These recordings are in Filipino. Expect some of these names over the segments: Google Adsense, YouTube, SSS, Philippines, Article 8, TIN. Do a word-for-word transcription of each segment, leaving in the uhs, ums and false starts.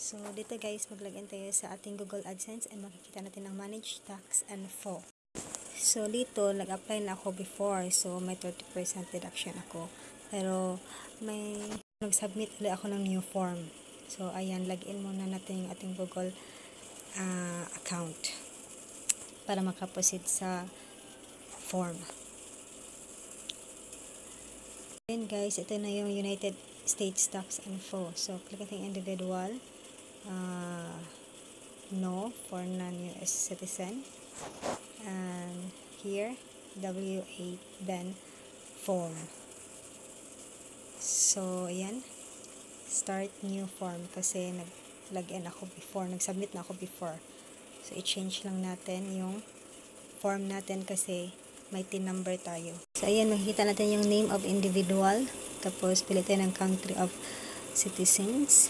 So, dito guys, mag-login tayo sa ating Google AdSense and makikita natin ang Manage Tax and F O. So, dito, nag-apply na ako before. So, may thirty percent deduction ako. Pero, may nag-submit ulit ako ng new form. So, ayan, login muna natin yung ating Google uh, account para makaproceed sa form. Then, guys, ito na yung United States Tax and F O. So, click natin individual. Uh, no for non-U S citizen, and here W eight ten form. So ayan, start new form kasi nag-login ako before, nag-submit na ako before. So i-change lang natin yung form natin kasi may T-number tayo. So ayan, makikita natin yung name of individual, tapos pilitin ang country of citizens.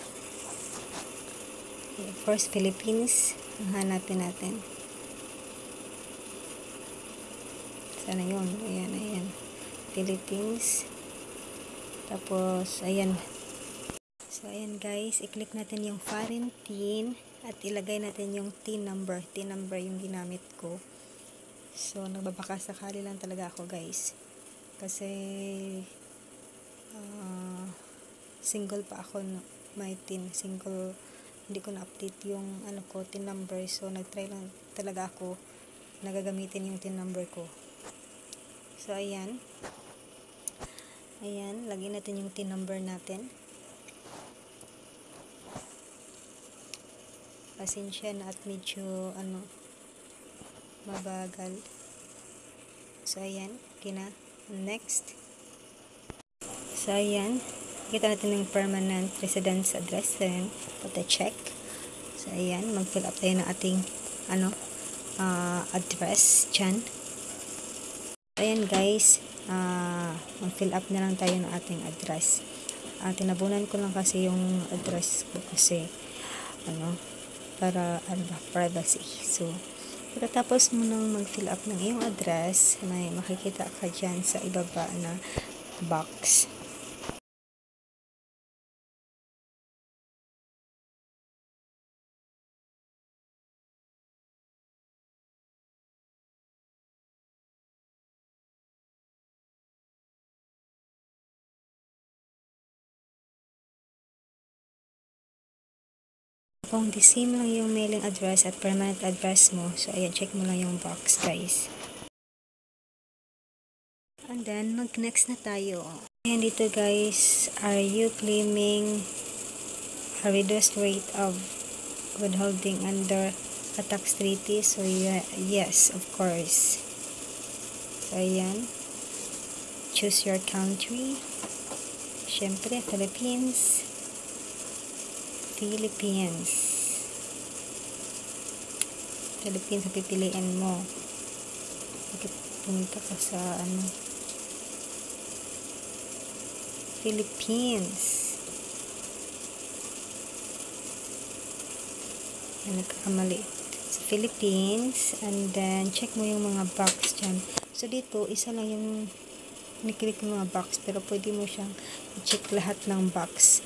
First, Philippines. Hanapin natin. Sana yun. Ayan, ayan. Philippines. Tapos, ayan. So, ayan guys. I-click natin yung foreign tin at ilagay natin yung tin number. Tin number yung ginamit ko. So, nagbabaka sakali lang talaga ako guys. Kasi uh, single pa ako. No? May tin. Single hindi ko na-update yung ano ko, tin number. So, nag-try lang talaga ako nagagamitin yung tin number ko. So, ayan. Ayan, lagyan natin yung tin number natin. Pasensya na at medyo, ano, mabagal. So, ayan. Okay na. Next. So, ayan. Kita natin yung permanent residence address. So, ayan, pati-check. So, ayan, mag-fill up tayo ng ating, ano, uh, address dyan. So, ayan, guys, uh, mag-fill up na lang tayo ng ating address. Uh, tinabunan ko lang kasi yung address ko kasi, ano, para, ano ba, privacy. So, pagkatapos mo nang mag-fill up ng iyong address, may makikita ka dyan sa ibaba na box. Kung the same lang yung mailing address at permanent address mo, so ayan, check mo lang yung box guys. And then, mag-next na tayo. Ayan dito guys, are you claiming a reduced rate of withholding under a tax treaty? So yeah, yes, of course. So ayan, choose your country. Siyempre, Philippines. Philippines. Philippines ang pipiliin mo. Bakit pumunta ka sa ano? Philippines. Yan, nagkakamali. So, Philippines. And then, check mo yung mga box dyan. So, dito, isa lang yung niklik ng mga box. Pero, pwede mo siyang i-check lahat ng box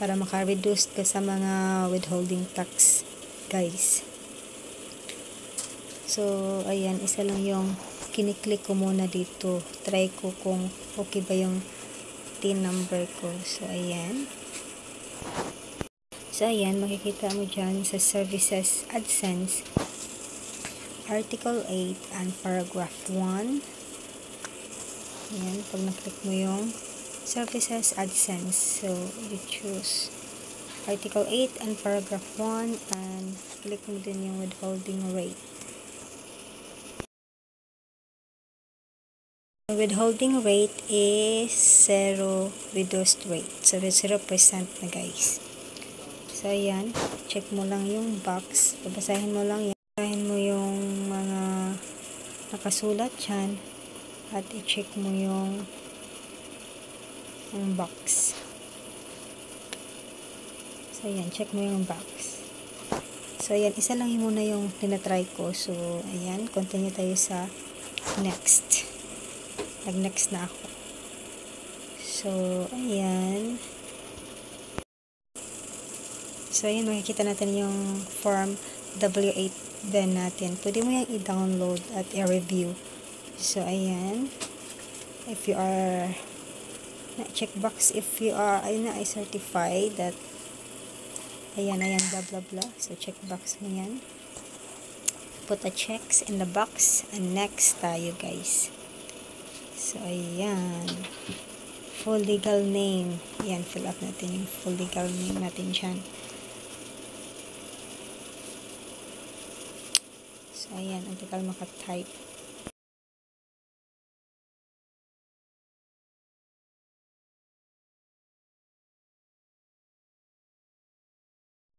para maka-reduce ka sa mga withholding tax guys. So ayan, isa lang yung kiniklik ko muna dito, try ko kung okay ba yung tin number ko. So ayan, so ayan, makikita mo dyan sa services AdSense, Article eight and Paragraph one. Ayan, pag naklik mo yung services AdSense, so you choose Article eight and Paragraph one and click mo din yung withholding rate. The withholding rate is zero reduced rate, so zero percent na guys. So ayan, check mo lang yung box, babasahin mo lang yan, babasahin mo yung mga nakasulat dyan at i-check mo yung yung box. So ayan, check mo yung box. So ayan, isa lang yung muna yung tinatry ko. So ayan, continue tayo sa next. Nag next na ako. So ayan, So, ayan, makikita natin yung form W eight ten natin. Pwede mo yung i-download at i-review. So, ayan. If you are, checkbox, if you are, ayun na, I certify that, ayan, ayan, blah, blah, blah. So, checkbox mo yan. Put the checks in the box. And next tayo, guys. So, ayan. Full legal name. Ayan, fill up natin yung full legal name natin dyan. So, ayan, ang tagal makatype.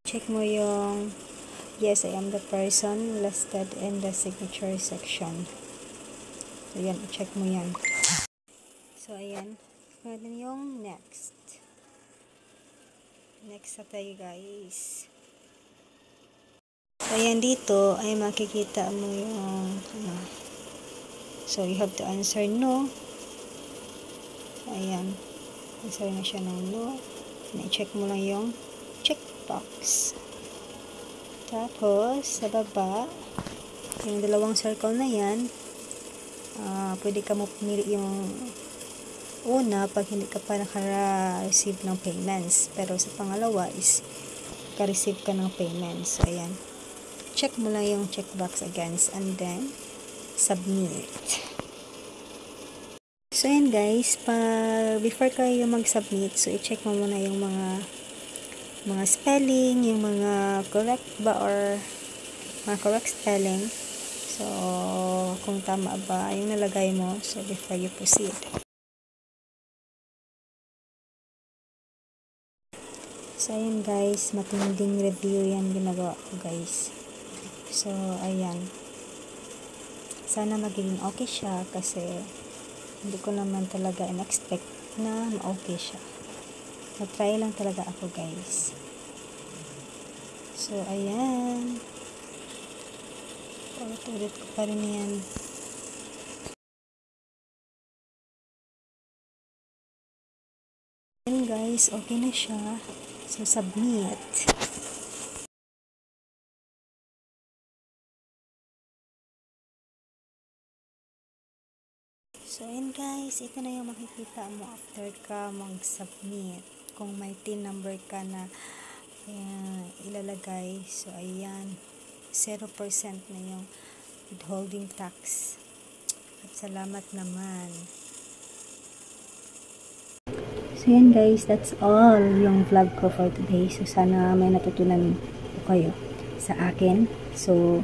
Check mo yung, yes, I am the person listed in the signature section. So, ayan, check mo yan. So, ayan, pwede yung next. Next na tayo, guys. So, ayan, dito ay makikita mo yung ano. So, you have to answer no. So, ayan. Answer na siya ng no. I-check mo lang yung checkbox. Tapos, sa baba, yung dalawang circle na yan, uh, pwede ka mo pumili yung una pag hindi ka pa naka-receive ng payments. Pero sa pangalawa is ka-receive ka ng payments. So, ayan. Check mo lang yung checkbox against and then submit. So, ayan guys, pag before kayo mag-submit, so i-check mo muna yung mga mga spelling, yung mga correct ba or mga correct spelling. So, kung tama ba yung nalagay mo, so before you proceed. So, ayan guys, matinding review yan ginagawa ko, guys. So, ayan. Sana magiging okay siya kasi hindi ko naman talaga in-expect na ma-okay siya. Matry lang talaga ako, guys. So, ayan. Ulit-ulit ko pa rin yan. Ayan guys, okay na siya. So, submit. So, ayan guys, ito na yung makikita mo after ka mag-submit. Kung may T I N number ka na uh, ilalagay. So, ayan, zero percent na yung withholding tax. At salamat naman. So, ayan guys, that's all yung vlog ko for today. So, sana may natutunan kayo sa akin. So,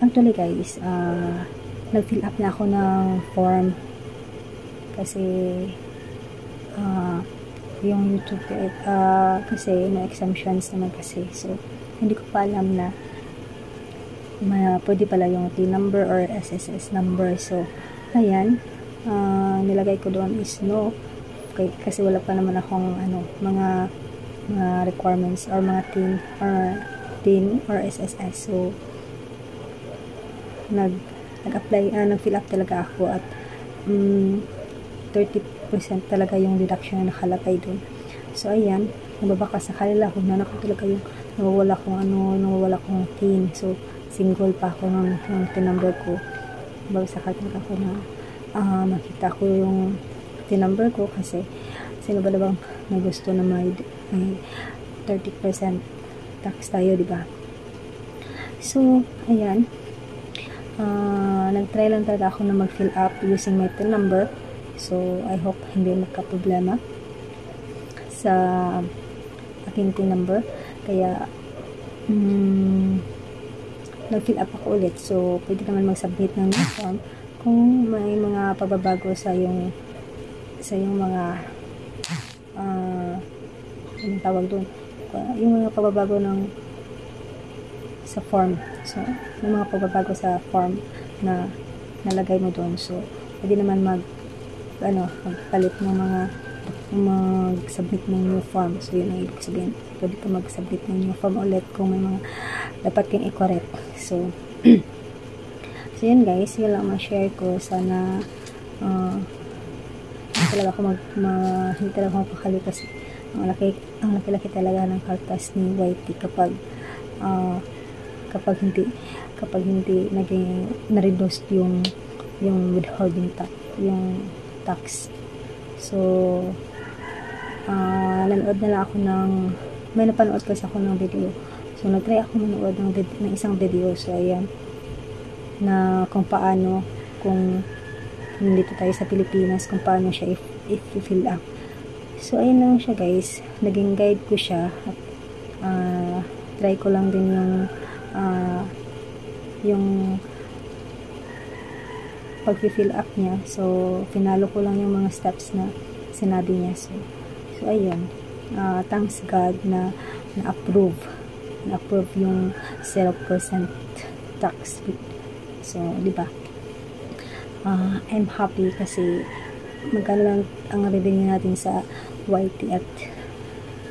actually guys, ah, uh, nag-fill up na ako ng form kasi uh, yung YouTube uh, kasi may exemptions naman kasi, so hindi ko pa alam na may, pwede pala yung T number or S S S number. So ayan, uh, nilagay ko doon is no kasi wala pa naman akong ano, mga, mga requirements or mga T I N or T I N or S S S. So nag nag-apply, uh, nag-fill up talaga ako at um, thirty percent talaga yung deduction na nakalagay dun. So, ayan, nababaka sa kalila ko, nanak ko talaga yung nawawala kong ano, nawawala kong T I N. So, single pa ako ng, ng T I N number ko. Nababasakal talaga ako na uh, makita ko yung T I N number ko kasi sino ba labang may gusto na may, may thirty percent tax tayo, diba? So, ayan, Uh, nag-try lang talaga ako na mag-fill up using my T I N number. So, I hope hindi magka-problema sa aking T I N number. Kaya, um, nag-fill up ako ulit. So, pwede naman mag-submit ng new form kung may mga pagbabago sa yung sa yung mga uh, anong tawag doon? Yung mga pagbabago ng sa form. So, yung mga pagbabago sa form na nalagay mo doon. So, pwede naman mag, ano, magpalit ng mga, mag-submit ng new form. So, yun ang ibig sabihin. Pwede ka mag-submit ng new form ulit kung may mga dapat kang i-correct. So, so, yun guys. Yun lang ma-share ko. Sana, ah, uh, hindi talaga ako mag, ma, hindi talaga ako makakalipas Ang laki, ang laki-laki talaga ng kartas ni Whitey kapag uh, kapag hindi kapag hindi naging na-reduce yung yung withholding tax, yung tax. So uh, nanood na lang ako ng may napanood kasi ako ng video. So nag-try ako manood ng, ng isang video. So ayan, na kung paano, kung nandito tayo sa Pilipinas, kung paano siya if, if you fill up. So ayun lang siya guys, naging guide ko siya at uh, try ko lang din yung uh, yung pag-fill up niya. So pinalo ko lang yung mga steps na sinabi niya. So, so ayun, uh, thanks God na na-approve na-approve yung zero percent tax. So diba, uh, I'm happy kasi magkano lang ang revenue natin sa Whitey at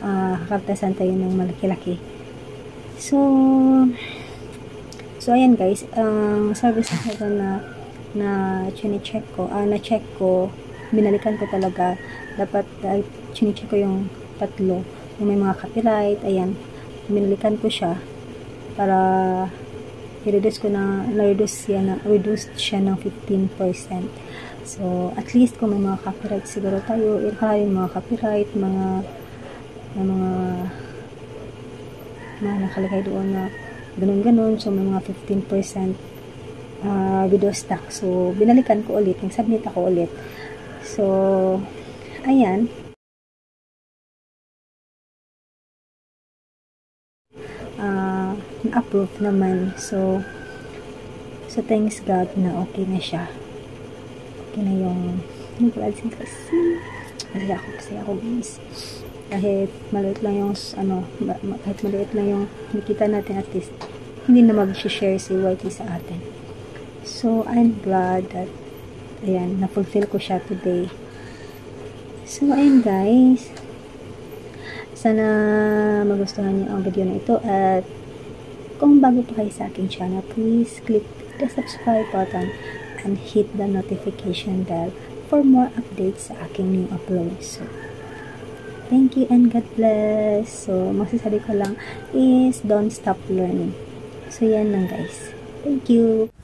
uh, kartasan tayo ng malaki-laki. So so ayan guys, ang um, service na na na chine-check ko, ah, na-check ko, binalikan ko talaga, dapat uh, chine-check ko yung tatlo, yung may mga copyright, ayan, binalikan ko siya para i-reduce ko na, na-reduce siya na, reduced siya ng fifteen percent. So, at least kung may mga copyright siguro tayo, i-hire mga copyright, mga mga mga nakalagay doon na ganun-ganun. So, may mga fifteen percent uh, video tax. So, binalikan ko ulit. Nagsubmit ako ulit. So, ayan. Uh, na-approve naman. So, so, thanks God na okay na siya. Okay na yung Google Adsense kasi masaya ako, masaya ako guys, kahit maliit lang yung ano, kahit maliit lang yung nakita natin, at least hindi na mag-share si Whitey sa atin. So I'm glad that ayan, na-fulfill ko siya today. So ayan guys, sana magustuhan niyo ang video na ito, at kung bago pa kayo sa aking channel, please click the subscribe button and hit the notification bell for more updates sa aking new uploads. So, thank you and God bless. So, masasabi ko lang is don't stop learning. So, yan lang guys. Thank you.